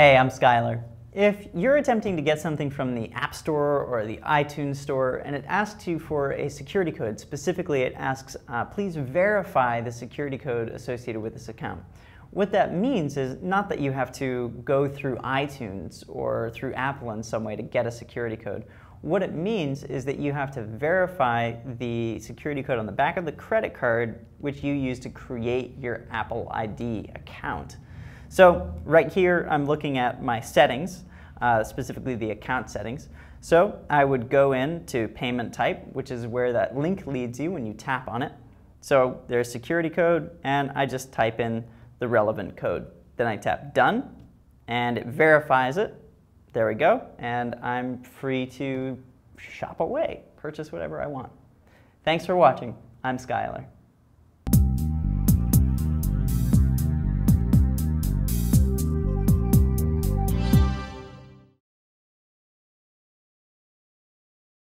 Hey, I'm Skylar. If you're attempting to get something from the App Store or the iTunes Store and it asks you for a security code, specifically it asks, please verify the security code associated with this account. What that means is not that you have to go through iTunes or through Apple in some way to get a security code. What it means is that you have to verify the security code on the back of the credit card which you use to create your Apple ID account. So right here I'm looking at my settings, specifically the account settings. So I would go in to payment type, which is where that link leads you when you tap on it. So there's security code and I just type in the relevant code. Then I tap done and it verifies it. There we go. And I'm free to shop away, purchase whatever I want. Thanks for watching. I'm Skylar.